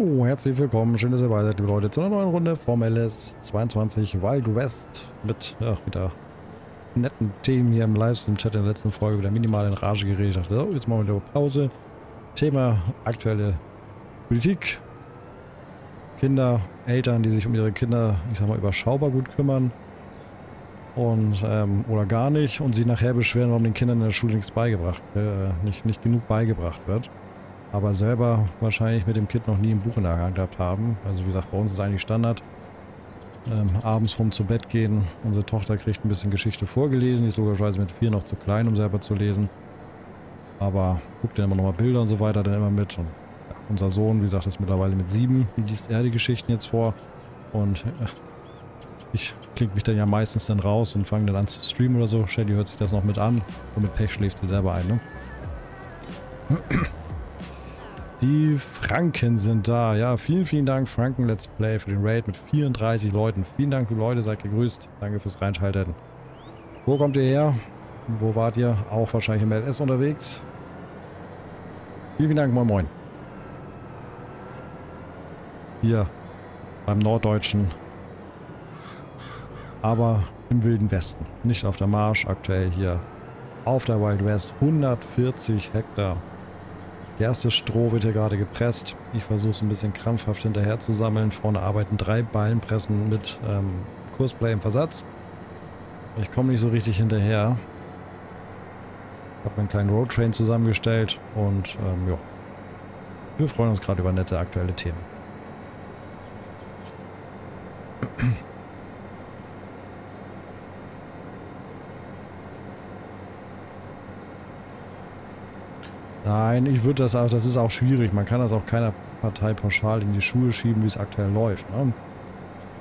Oh, herzlich willkommen, schön, dass ihr dabei seid, liebe Leute, zu einer neuen Runde vom LS22 WildWest mit wieder netten Themen hier im Livestream-Chat. In der letzten Folge wieder minimal in Rage geredet. So, jetzt machen wir wieder Pause. Thema aktuelle Politik. Kinder, Eltern, die sich um ihre Kinder, ich sag mal, überschaubar gut kümmern und oder gar nicht und sie nachher beschweren, warum den Kindern in der Schule nichts beigebracht, nicht genug beigebracht wird. Aber selber wahrscheinlich mit dem Kind noch nie ein Buch in der Hand gehabt haben. Also wie gesagt, bei uns ist eigentlich Standard. Abends vorm zu Bett gehen. Unsere Tochter kriegt ein bisschen Geschichte vorgelesen. Die ist logischerweise mit 4 noch zu klein, um selber zu lesen. Aber guckt dann immer nochmal Bilder und so weiter dann immer mit. Und ja, unser Sohn, wie gesagt, ist mittlerweile mit 7. Liest er die Geschichten jetzt vor. Und ich klinge mich dann ja meistens dann raus und fange dann an zu streamen oder so. Shelly hört sich das noch mit an. Und mit Pech schläft sie selber ein, ne? Die Franken sind da. Ja, vielen, vielen Dank, Franken Let's Play, für den Raid mit 34 Leuten. Vielen Dank, Leute, seid gegrüßt. Danke fürs Reinschalten. Wo kommt ihr her? Wo wart ihr? Auch wahrscheinlich im LS unterwegs. Vielen, vielen Dank, moin, moin. Hier beim Norddeutschen. Aber im Wilden Westen. Nicht auf der Marsch, aktuell hier auf der Wild West. 140 Hektar. Der erste Stroh wird hier gerade gepresst. Ich versuche es ein bisschen krampfhaft hinterher zu sammeln. Vorne arbeiten 3 Ballenpressen mit Kursplay im Versatz. Ich komme nicht so richtig hinterher. Ich habe einen kleinen Roadtrain zusammengestellt und ja. Wir freuen uns gerade über nette aktuelle Themen. Nein, ich würde das auch, das ist auch schwierig. Man kann das auch keiner Partei pauschal in die Schuhe schieben, wie es aktuell läuft. Ne?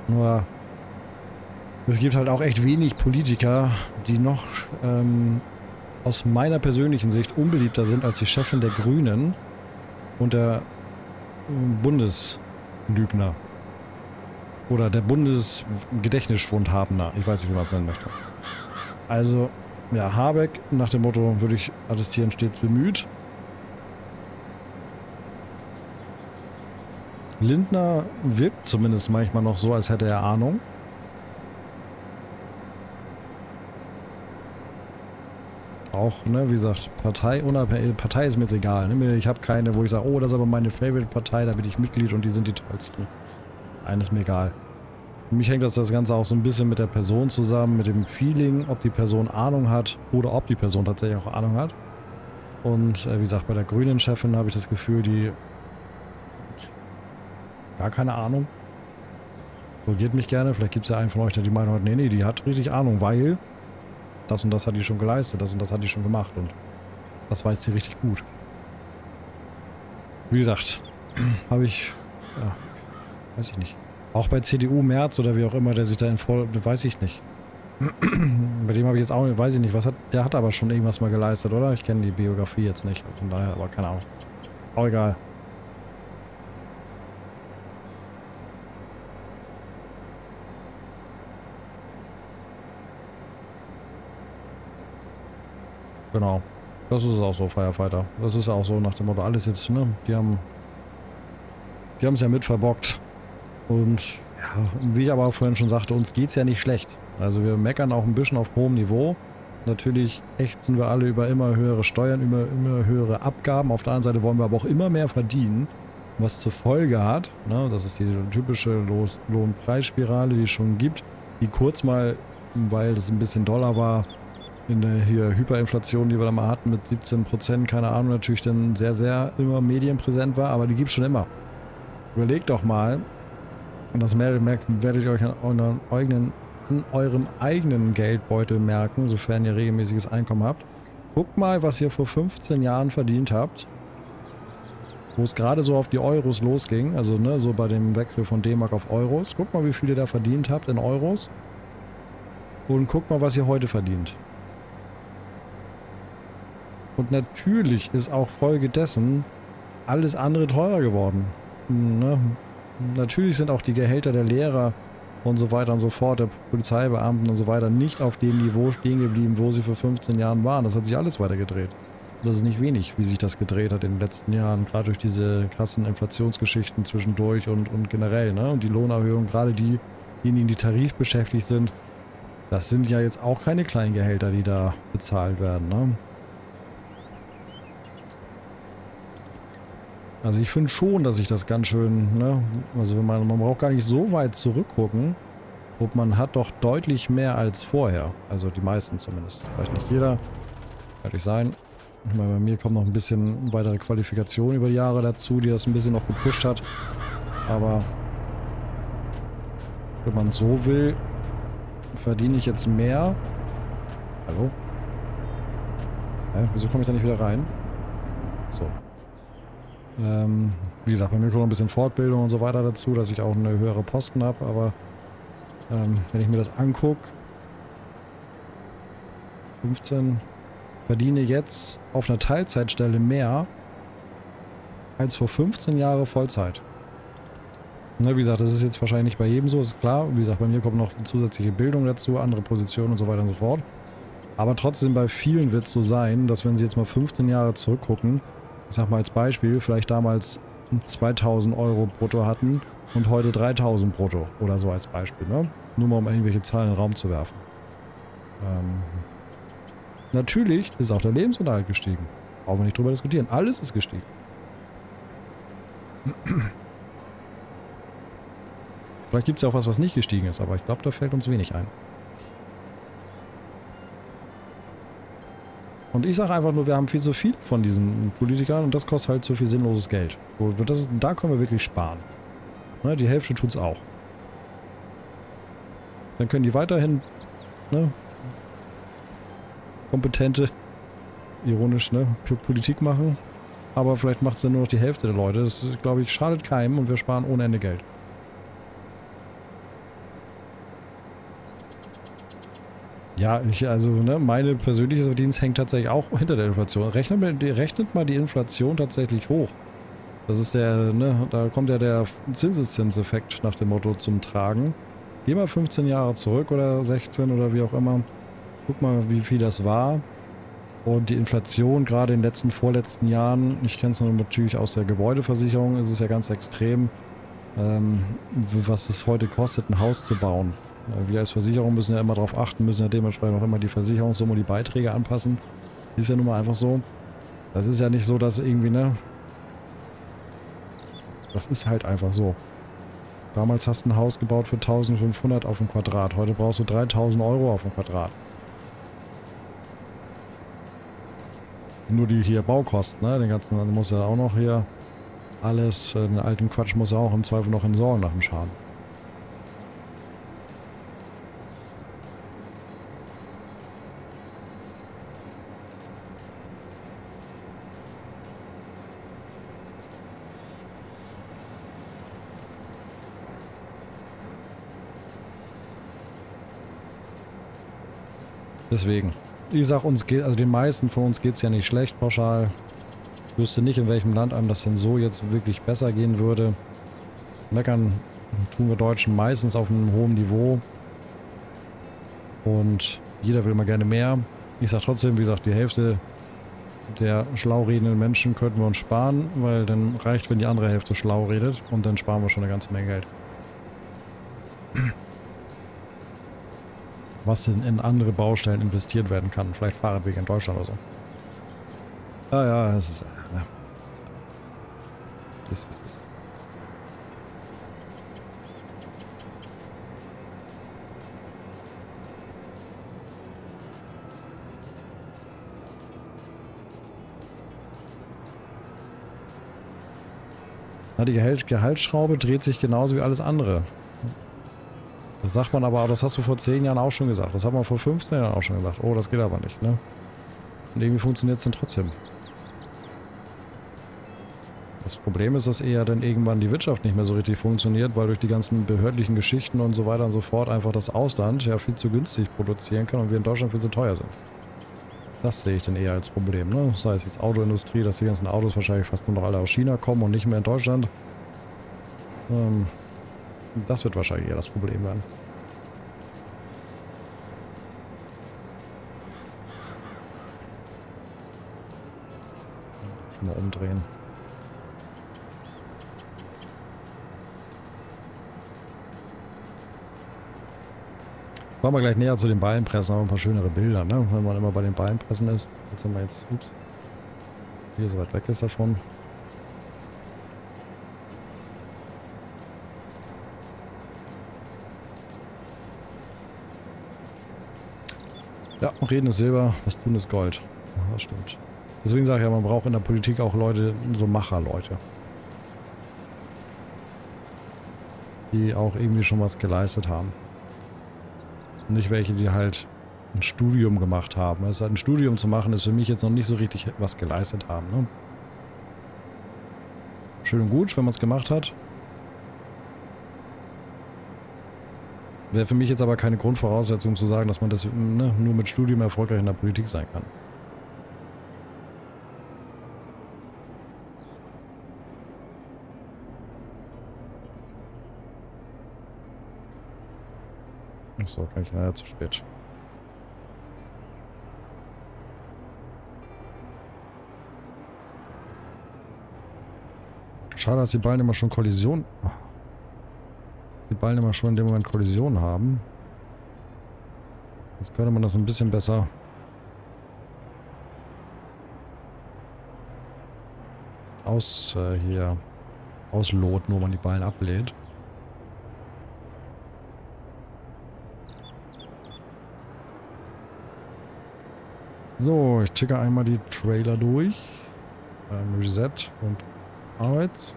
Nur, es gibt halt auch echt wenig Politiker, die noch aus meiner persönlichen Sicht unbeliebter sind als die Chefin der Grünen und der Bundeslügner. Oder der Bundesgedächtnisschwundhabender. Ich weiß nicht, wie man es nennen möchte. Also, ja, Habeck, nach dem Motto, würde ich attestieren, stets bemüht. Lindner wirkt zumindest manchmal noch so, als hätte er Ahnung. Auch, ne, wie gesagt, Partei ist mir jetzt egal. Ne? Ich habe keine, wo ich sage, oh, das ist aber meine Favorite-Partei, da bin ich Mitglied und die sind die tollsten. Nein, ist mir egal. Für mich hängt das Ganze auch so ein bisschen mit der Person zusammen, mit dem Feeling, ob die Person Ahnung hat oder ob die Person tatsächlich auch Ahnung hat. Und wie gesagt, bei der grünen Chefin habe ich das Gefühl, die gar keine Ahnung. Korrigiert mich gerne, vielleicht gibt es ja einen von euch, der die Meinung hat, nee, nee, die hat richtig Ahnung, weil das und das hat die schon geleistet, das und das hat die schon gemacht und das weiß sie richtig gut. Wie gesagt, habe ich, ja, weiß ich nicht. Auch bei CDU Merz oder wie auch immer, der sich da in weiß ich nicht. Bei dem habe ich jetzt auch, weiß ich nicht, was hat, der hat aber schon irgendwas mal geleistet, oder? Ich kenne die Biografie jetzt nicht, von daher, aber keine Ahnung. Auch egal. Genau. Das ist auch so, Firefighter. Das ist auch so nach dem Motto, alles jetzt, ne? Die haben es ja mit verbockt. Und ja, wie ich aber auch vorhin schon sagte, uns geht's ja nicht schlecht. Also wir meckern auch ein bisschen auf hohem Niveau. Natürlich ächzen wir alle über immer höhere Steuern, immer höhere Abgaben. Auf der anderen Seite wollen wir aber auch immer mehr verdienen, was zur Folge hat. Ne? Das ist die typische Lohnpreisspirale, die es schon gibt. Die kurz mal, weil das ein bisschen Dollar war, in der hier Hyperinflation, die wir da mal hatten mit 17%, keine Ahnung, natürlich dann sehr, sehr immer medienpräsent war. Aber die gibt's schon immer. Überlegt doch mal. Und das werdet ihr euch an eurem eigenen Geldbeutel merken, sofern ihr regelmäßiges Einkommen habt. Guckt mal, was ihr vor 15 Jahren verdient habt, wo es gerade so auf die Euros losging, also ne, so bei dem Wechsel von D-Mark auf Euros. Guckt mal, wie viel ihr da verdient habt in Euros und guckt mal, was ihr heute verdient. Und natürlich ist auch folgedessen alles andere teurer geworden. Ne? Natürlich sind auch die Gehälter der Lehrer und so weiter und so fort, der Polizeibeamten und so weiter, nicht auf dem Niveau stehen geblieben, wo sie vor 15 Jahren waren. Das hat sich alles weitergedreht. Das ist nicht wenig, wie sich das gedreht hat in den letzten Jahren, gerade durch diese krassen Inflationsgeschichten zwischendurch und generell, ne? Und die Lohnerhöhung, gerade diejenigen, die tarifbeschäftigt sind, das sind ja jetzt auch keine Kleingehälter, die da bezahlt werden, ne? Also ich finde schon, dass ich das ganz schön, ne? Also man braucht gar nicht so weit zurückgucken. Und man hat doch deutlich mehr als vorher. Also die meisten zumindest. Vielleicht nicht jeder. Kann ich sein. Bei mir kommt noch ein bisschen weitere Qualifikation über die Jahre dazu, die das ein bisschen noch gepusht hat. Aber wenn man so will, verdiene ich jetzt mehr. Hallo? Hä? Wieso komme ich da nicht wieder rein? So. Wie gesagt, bei mir kommt noch ein bisschen Fortbildung und so weiter dazu, dass ich auch eine höhere Posten habe, aber wenn ich mir das angucke, 15, verdiene jetzt auf einer Teilzeitstelle mehr als vor 15 Jahren Vollzeit. Ne, wie gesagt, das ist jetzt wahrscheinlich nicht bei jedem so, ist klar. Wie gesagt, bei mir kommt noch zusätzliche Bildung dazu, andere Positionen und so weiter und so fort. Aber trotzdem, bei vielen wird es so sein, dass wenn sie jetzt mal 15 Jahre zurückgucken, ich sag mal als Beispiel, vielleicht damals 2000 Euro brutto hatten und heute 3000 brutto oder so als Beispiel, ne? Nur mal um irgendwelche Zahlen in den Raum zu werfen. Natürlich ist auch der Lebensunterhalt gestiegen. Brauchen wir nicht drüber diskutieren. Alles ist gestiegen. Vielleicht gibt es ja auch was, was nicht gestiegen ist, aber ich glaube, da fällt uns wenig ein. Und ich sage einfach nur, wir haben viel zu viel von diesen Politikern und das kostet halt so viel sinnloses Geld. Da können wir wirklich sparen. Ne, die Hälfte tut es auch. Dann können die weiterhin, ne, kompetente, ironisch, ne, Politik machen. Aber vielleicht macht es dann nur noch die Hälfte der Leute. Das, glaube ich, schadet keinem und wir sparen ohne Ende Geld. Ja, also ne, meine persönliche Verdienst hängt tatsächlich auch hinter der Inflation. Rechnet mal die Inflation tatsächlich hoch. Das ist der, ne, da kommt ja der Zinseszinseffekt nach dem Motto zum Tragen. Geh mal 15 Jahre zurück oder 16 oder wie auch immer. Guck mal, wie viel das war. Und die Inflation gerade in den letzten, vorletzten Jahren, ich kenne es natürlich aus der Gebäudeversicherung, ist es ja ganz extrem, was es heute kostet, ein Haus zu bauen. Wir als Versicherung müssen ja immer darauf achten, müssen ja dementsprechend auch immer die Versicherungssumme und die Beiträge anpassen. Ist ja nun mal einfach so. Das ist ja nicht so, dass irgendwie, ne? Das ist halt einfach so. Damals hast du ein Haus gebaut für 1500 auf dem Quadrat. Heute brauchst du 3000 Euro auf dem Quadrat. Nur die hier Baukosten, ne? Den ganzen, dann muss ja auch noch hier alles, den alten Quatsch muss ja auch im Zweifel noch entsorgen nach dem Schaden. Deswegen. Ich sag uns geht, also den meisten von uns geht es ja nicht schlecht pauschal. Ich wüsste nicht, in welchem Land einem das denn so jetzt wirklich besser gehen würde. Meckern tun wir Deutschen meistens auf einem hohen Niveau. Und jeder will immer gerne mehr. Ich sag trotzdem, wie gesagt, die Hälfte der schlau redenden Menschen könnten wir uns sparen, weil dann reicht, wenn die andere Hälfte schlau redet und dann sparen wir schon eine ganze Menge Geld. Was in andere Baustellen investiert werden kann. Vielleicht Fahrradwege in Deutschland oder so. Ah ja, das ist... Ja. Das. Na, die Gehaltsschraube dreht sich genauso wie alles andere. Das sagt man aber, das hast du vor 10 Jahren auch schon gesagt. Das hat man vor 15 Jahren auch schon gesagt. Oh, das geht aber nicht, ne? Und irgendwie funktioniert es dann trotzdem. Das Problem ist, dass eher dann irgendwann die Wirtschaft nicht mehr so richtig funktioniert, weil durch die ganzen behördlichen Geschichten und so weiter und so fort einfach das Ausland ja viel zu günstig produzieren kann und wir in Deutschland viel zu teuer sind. Das sehe ich dann eher als Problem, ne? Sei es jetzt Autoindustrie, dass die ganzen Autos wahrscheinlich fast nur noch alle aus China kommen und nicht mehr in Deutschland. Das wird wahrscheinlich eher das Problem werden. Mal umdrehen. Machen wir gleich näher zu den Ballenpressen, haben wir ein paar schönere Bilder, ne? Wenn man immer bei den Ballenpressen ist. Jetzt haben wir jetzt, ups, hier so weit weg ist davon. Ja, reden ist Silber, was tun ist Gold. Das stimmt. Deswegen sage ich ja, man braucht in der Politik auch Leute, so Macherleute. Die auch irgendwie schon was geleistet haben. Nicht welche, die halt ein Studium gemacht haben. Also ein Studium zu machen, ist für mich jetzt noch nicht so richtig was geleistet haben. Ne? Schön und gut, wenn man es gemacht hat. Wäre für mich jetzt aber keine Grundvoraussetzung zu sagen, dass man das nur mit Studium erfolgreich in der Politik sein kann. Achso, gleich leider zu spät. Schade, dass die Ballen immer schon Kollision... Die Ballen immer schon in dem Moment Kollision haben. Jetzt könnte man das ein bisschen besser... ausloten, wo man die Ballen ablehnt. So, ich ticke einmal die Trailer durch. Reset und Arbeit.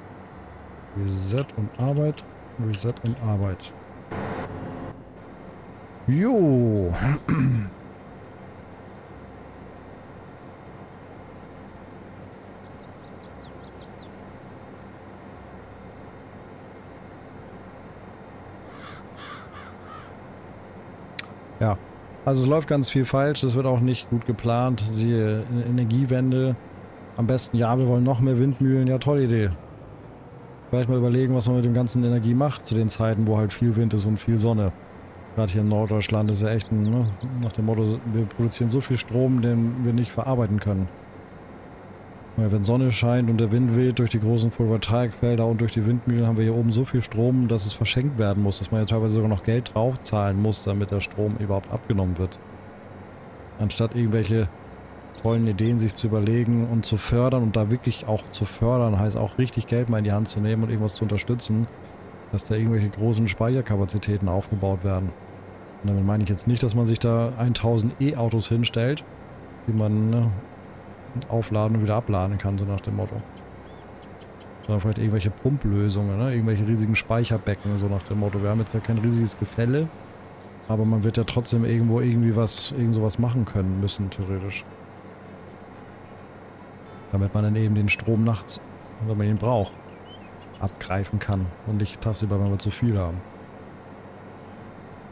Reset und Arbeit. Reset und Arbeit. Jo. Ja. Also es läuft ganz viel falsch, es wird auch nicht gut geplant, die Energiewende, am besten, ja, wir wollen noch mehr Windmühlen, ja, tolle Idee. Vielleicht mal überlegen, was man mit dem ganzen Energie macht, zu den Zeiten, wo halt viel Wind ist und viel Sonne. Gerade hier in Norddeutschland ist ja echt, nach dem Motto, wir produzieren so viel Strom, den wir nicht verarbeiten können. Ja, wenn Sonne scheint und der Wind weht durch die großen Photovoltaikfelder und durch die Windmühlen, haben wir hier oben so viel Strom, dass es verschenkt werden muss, dass man ja teilweise sogar noch Geld draufzahlen muss, damit der Strom überhaupt abgenommen wird. Anstatt irgendwelche tollen Ideen sich zu überlegen und zu fördern und da wirklich auch zu fördern, heißt auch richtig Geld mal in die Hand zu nehmen und irgendwas zu unterstützen, dass da irgendwelche großen Speicherkapazitäten aufgebaut werden. Und damit meine ich jetzt nicht, dass man sich da 1000 E-Autos hinstellt, die man... aufladen und wieder abladen kann, so nach dem Motto. Sondern vielleicht irgendwelche Pumplösungen, ne? Irgendwelche riesigen Speicherbecken, so nach dem Motto. Wir haben jetzt ja kein riesiges Gefälle, aber man wird ja trotzdem irgendwo irgendwie was, irgend sowas machen können müssen, theoretisch. Damit man dann eben den Strom nachts, wenn man ihn braucht, abgreifen kann und nicht tagsüber, wenn wir zu viel haben.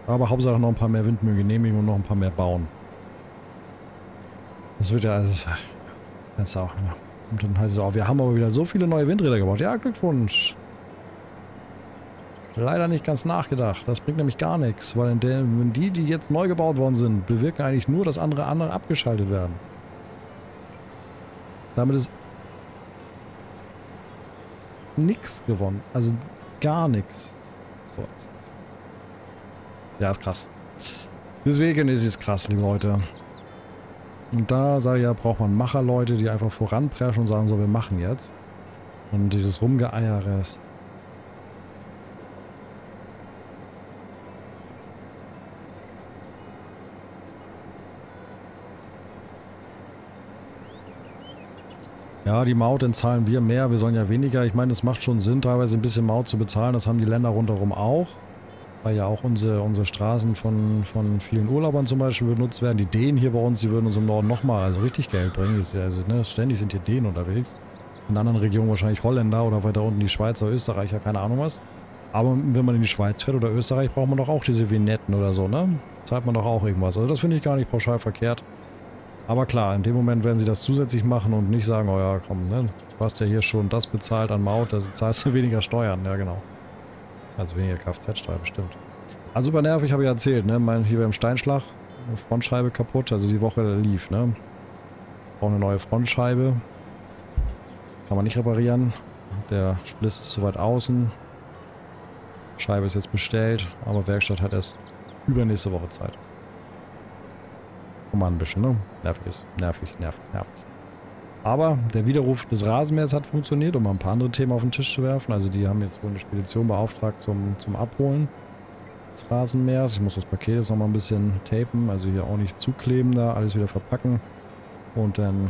Aber Hauptsache noch ein paar mehr Windmühlen genehmigen und noch ein paar mehr bauen. Das wird ja alles... Das auch, ja. Und dann heißt es auch, wir haben aber wieder so viele neue Windräder gebaut. Ja, Glückwunsch. Leider nicht ganz nachgedacht. Das bringt nämlich gar nichts, weil die jetzt neu gebaut worden sind, bewirken eigentlich nur, dass andere abgeschaltet werden. Damit ist nichts gewonnen. Also gar nichts. So. Ja, ist krass. Deswegen ist es krass, liebe Leute. Und da, sage ich ja, braucht man Macherleute, die einfach voranpreschen und sagen, so, wir machen jetzt. Und dieses Rumgeeiere ist... Ja, die Maut, dann zahlen wir mehr, wir sollen ja weniger. Ich meine, es macht schon Sinn, teilweise ein bisschen Maut zu bezahlen. Das haben die Länder rundherum auch. Weil ja auch unsere Straßen von vielen Urlaubern zum Beispiel benutzt werden. Die Dänen hier bei uns, die würden uns im Norden nochmal also richtig Geld bringen. Also, ständig sind hier Dänen unterwegs. In anderen Regionen wahrscheinlich Holländer oder weiter unten die Schweizer, Österreicher, keine Ahnung was. Aber wenn man in die Schweiz fährt oder Österreich, braucht man doch auch diese Vignetten oder so, ne? Zahlt man doch auch irgendwas. Also das finde ich gar nicht pauschal verkehrt. Aber klar, in dem Moment werden sie das zusätzlich machen und nicht sagen, oh ja, komm, ne? Du hast ja hier schon das bezahlt an Maut, da zahlst du weniger Steuern, ja genau. Also weniger Kfz-Steuer, bestimmt. Also super nervig, habe ich erzählt, ne? Hier beim Steinschlag, Frontscheibe kaputt, also die Woche lief, ne? Brauche eine neue Frontscheibe. Kann man nicht reparieren. Der Spliss ist zu weit außen. Scheibe ist jetzt bestellt, aber Werkstatt hat erst übernächste Woche Zeit. Guck mal ein bisschen, ne? Nervig ist. Nervig. Aber der Widerruf des Rasenmähers hat funktioniert, um mal ein paar andere Themen auf den Tisch zu werfen. Also die haben jetzt wohl eine Spedition beauftragt zum Abholen des Rasenmähers. Ich muss das Paket jetzt nochmal ein bisschen tapen, also hier auch nicht zukleben da, alles wieder verpacken. Und dann,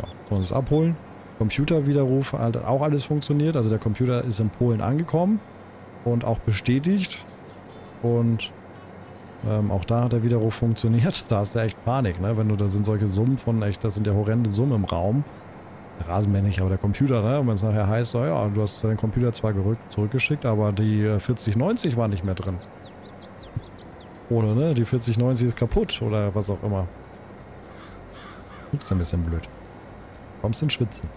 ja, sollen sie es abholen. Computerwiderruf hat auch alles funktioniert. Also der Computer ist in Polen angekommen und auch bestätigt. Und auch da hat der Widerruf funktioniert. Da hast du echt Panik, ne? Wenn du, da sind solche Summen von echt, das sind ja horrende Summen im Raum. Der Rasenmäher nicht, aber der Computer, ne? Und wenn es nachher heißt, oh ja, du hast deinen Computer zwar zurückgeschickt, aber die 4090 war nicht mehr drin. Oder, ne? Die 4090 ist kaputt oder was auch immer. Ist ein bisschen blöd. Kommst in Schwitzen.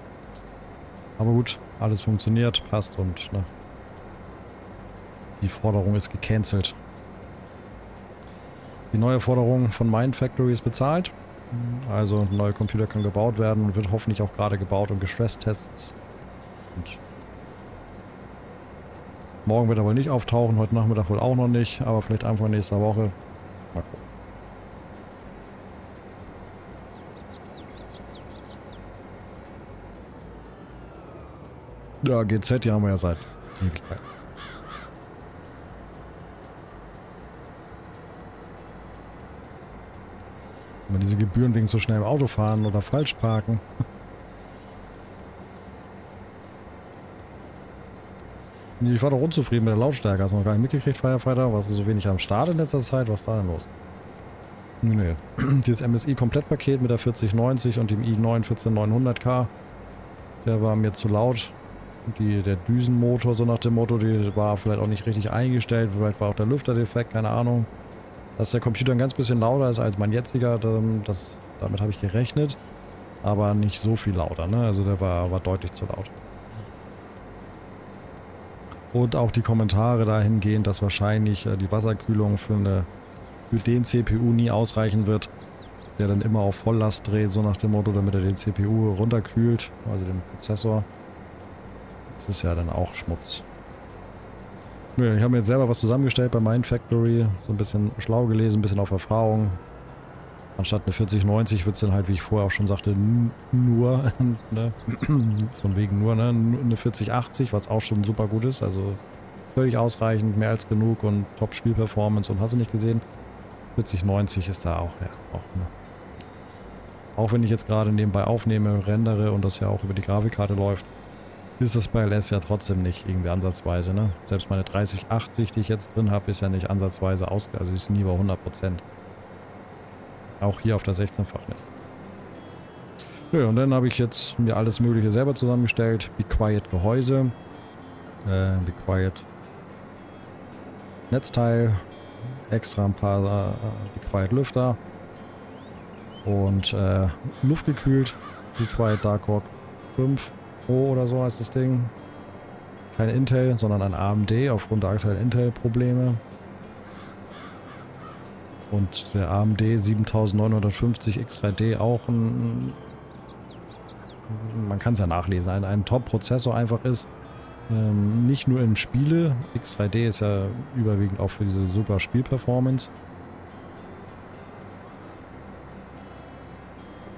Aber gut, alles funktioniert, passt und, ne? Die Forderung ist gecancelt. Die neue Forderung von Mindfactory ist bezahlt. Also ein neuer Computer kann gebaut werden und wird hoffentlich auch gerade gebaut und Gestresstests. Und morgen wird er wohl nicht auftauchen, heute Nachmittag wohl auch noch nicht, aber vielleicht einfach nächste Woche. Mal gucken. Ja, GZ, die haben wir ja seit Ewigkeit. Aber diese Gebühren wegen so schnellem Autofahren oder falsch parken. Ich war doch unzufrieden mit der Lautstärke. Hast du noch gar nicht mitgekriegt, Firefighter? Warst du so wenig am Start in letzter Zeit? Was ist da denn los? Nö. Dieses MSI-Komplettpaket mit der 4090 und dem i9 14900K, der war mir zu laut. Der Düsenmotor, so nach dem Motto, die war vielleicht auch nicht richtig eingestellt. Vielleicht war auch der Lüfter defekt, keine Ahnung. Dass der Computer ein ganz bisschen lauter ist als mein jetziger, damit habe ich gerechnet. Aber nicht so viel lauter, ne? Also der war deutlich zu laut. Und auch die Kommentare dahingehend, dass wahrscheinlich die Wasserkühlung für den CPU nie ausreichen wird, der dann immer auf Volllast dreht, so nach dem Motto, damit er den CPU runterkühlt, also den Prozessor. Das ist ja dann auch Schmutz. Nö, ich habe mir jetzt selber was zusammengestellt bei Mindfactory. So ein bisschen schlau gelesen, ein bisschen auf Erfahrung. Anstatt eine 4090 wird es dann halt, wie ich vorher auch schon sagte, nur, ne? Von wegen nur, ne? Eine 4080, was auch schon super gut ist. Also völlig ausreichend, mehr als genug und top Spielperformance und hast du nicht gesehen. 4090 ist da auch, ja, auch, ne? Auch wenn ich jetzt gerade nebenbei aufnehme, rendere und das ja auch über die Grafikkarte läuft, ist das bei LS ja trotzdem nicht irgendwie ansatzweise, ne? Selbst meine 3080, die ich jetzt drin habe, ist ja nicht ansatzweise ausge... Also ist nie bei 100%. Auch hier auf der 16-fach nicht. Ja, und dann habe ich jetzt mir alles Mögliche selber zusammengestellt. Be Quiet Gehäuse. Be Quiet Netzteil. Extra ein paar Be Quiet Lüfter. Und luftgekühlt. Be Quiet Dark Hawk 5. Pro oder so heißt das Ding. Kein Intel, sondern ein AMD aufgrund der aktuellen Intel-Probleme. Und der AMD 7950 X3D auch ein... Man kann es ja nachlesen. Ein Top-Prozessor einfach ist. Nicht nur in Spiele. X3D ist ja überwiegend auch für diese super Spielperformance.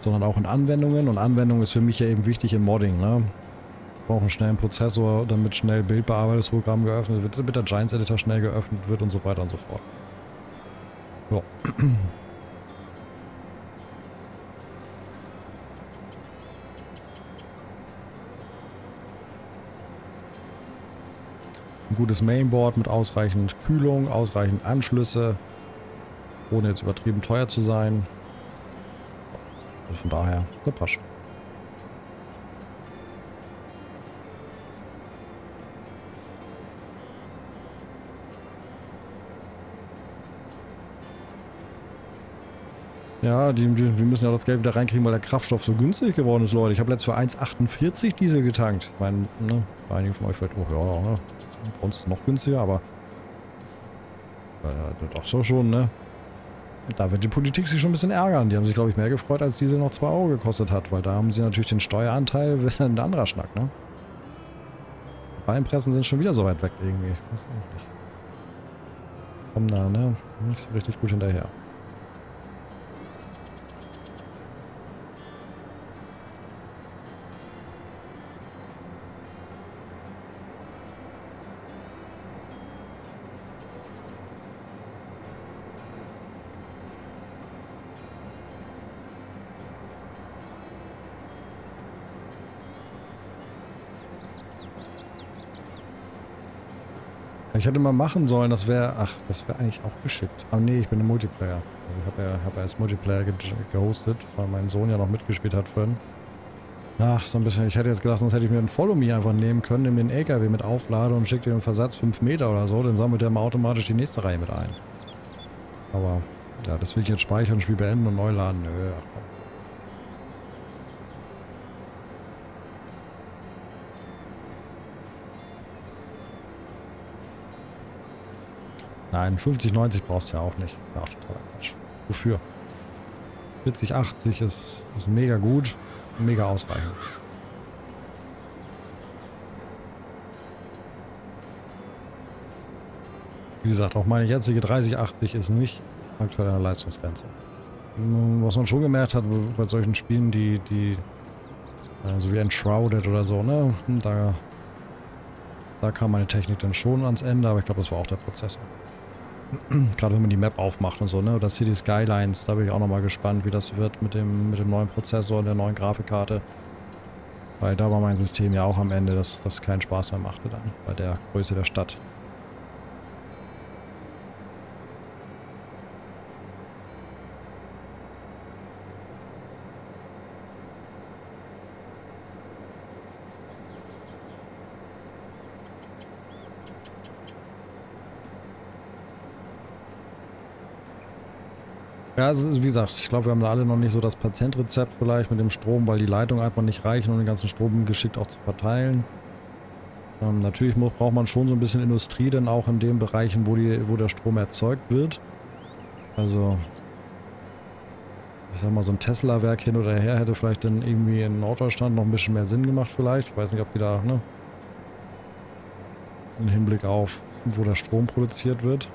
Sondern auch in Anwendungen. Und Anwendung ist für mich ja eben wichtig im Modding, ne? Ich brauche einen schnellen Prozessor, damit schnell Bildbearbeitungsprogramm geöffnet wird, damit der Giants Editor schnell geöffnet wird und so weiter und so fort. Ja. Ein gutes Mainboard mit ausreichend Kühlung, ausreichend Anschlüsse, ohne jetzt übertrieben teuer zu sein. Von daher, der Pasch. Ja, wir müssen ja das Geld wieder reinkriegen, weil der Kraftstoff so günstig geworden ist, Leute. Ich habe letztes für 1,48 Diesel getankt. Ich meine, ne, einige von euch vielleicht, oh ja, ne, bei uns ist es noch günstiger, aber... doch so schon, ne? Da wird die Politik sich schon ein bisschen ärgern. Die haben sich, glaube ich, mehr gefreut, als Diesel noch 2 € gekostet hat. Weil da haben sie natürlich den Steueranteil, das ist ein anderer Schnack, ne? Weinpressen sind schon wieder so weit weg irgendwie. Ich weiß auch nicht. Komm da, ne? Nicht so richtig gut hinterher. Ich hätte mal machen sollen, das wäre... Ach, das wäre eigentlich auch geschickt. Aber nee, ich bin im Multiplayer. Also ich hab ja als Multiplayer gehostet, weil mein Sohn ja noch mitgespielt hat vorhin. Ach, so ein bisschen... Ich hätte jetzt gedacht, sonst hätte ich mir den Follow Me einfach nehmen können, nehme den LKW mit Auflade und schicke den Versatz 5 Meter oder so, dann sammelt der mal automatisch die nächste Reihe mit ein. Aber, ja, das will ich jetzt speichern, Spiel beenden und neu laden. Nö, ach komm. Nein, 50,90 brauchst du ja auch nicht. Das ist ja auch totaler Quatsch. Wofür? 40,80 ist mega gut, mega ausreichend. Wie gesagt, auch meine jetzige 30,80 ist nicht aktuell eine Leistungsgrenze. Was man schon gemerkt hat bei solchen Spielen, die so wie Enshrouded oder so, ne, da kam meine Technik dann schon ans Ende, aber ich glaube, das war auch der Prozessor. Gerade wenn man die Map aufmacht und so, ne? Oder City Skylines, da bin ich auch nochmal gespannt, wie das wird mit dem neuen Prozessor und der neuen Grafikkarte. Weil da war mein System ja auch am Ende, dass das keinen Spaß mehr machte dann, bei der Größe der Stadt. Ja, also wie gesagt, ich glaube, wir haben da alle noch nicht so das Patientrezept vielleicht mit dem Strom, weil die Leitungen einfach nicht reichen, um den ganzen Strom geschickt auch zu verteilen. Natürlich braucht man schon so ein bisschen Industrie, denn auch in den Bereichen, wo der Strom erzeugt wird. Also, ich sag mal, so ein Tesla-Werk hin oder her hätte vielleicht dann irgendwie in Norddeutschland noch ein bisschen mehr Sinn gemacht vielleicht. Ich weiß nicht, ob die da, ne, im Hinblick auf, wo der Strom produziert wird.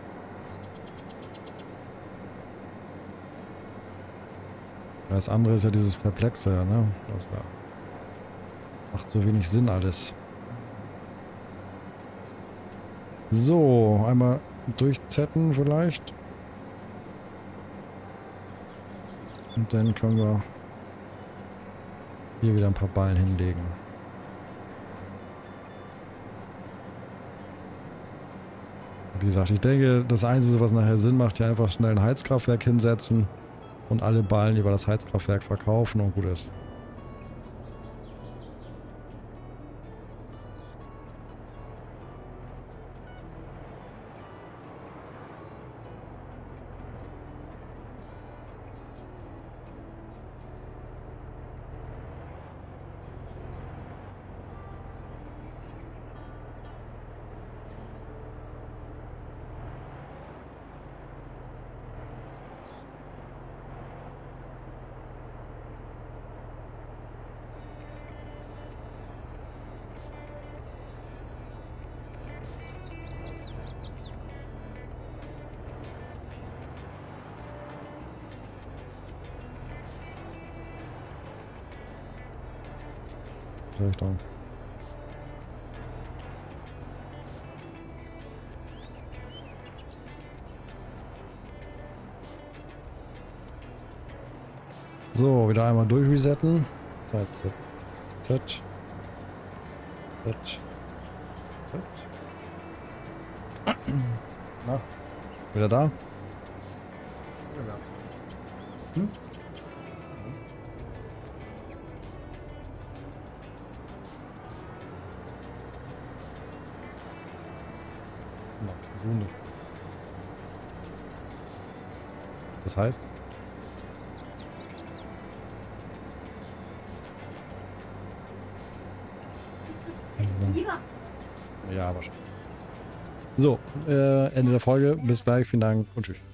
Das andere ist ja dieses Perplexe, ne? Das macht so wenig Sinn alles. So, einmal durchzetten vielleicht. Und dann können wir hier wieder ein paar Ballen hinlegen. Wie gesagt, ich denke, das Einzige, was nachher Sinn macht, ja einfach schnell ein Heizkraftwerk hinsetzen. Und alle Ballen über das Heizkraftwerk verkaufen und gut ist. Richtung. So, wieder einmal durchresetten. Z, Z, Z, Z, Z. Na, wieder da? Hm? Das heißt? Ja, wahrscheinlich. So, Ende der Folge. Bis gleich. Vielen Dank und tschüss.